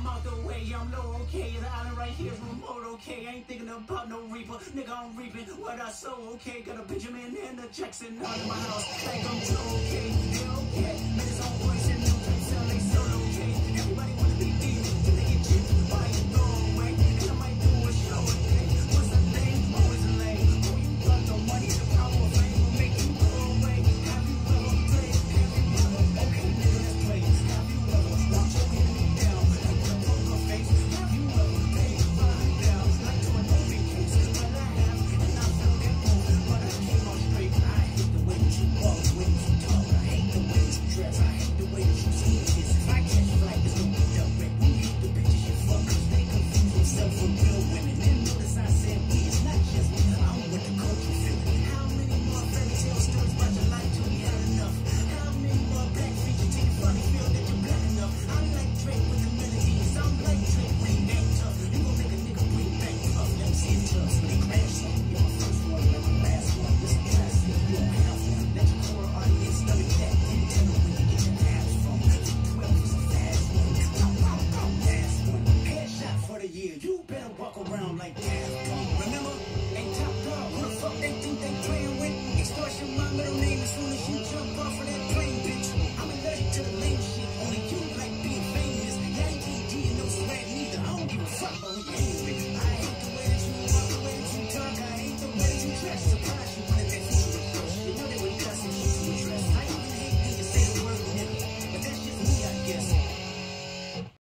I'm out the way, I'm low, okay. The island right here's remote, okay. I ain't thinking about no reaper, nigga, I'm reaping what I sow, okay. Got a Benjamin and a Jackson out of my house, like I'm too okay, yeah, okay.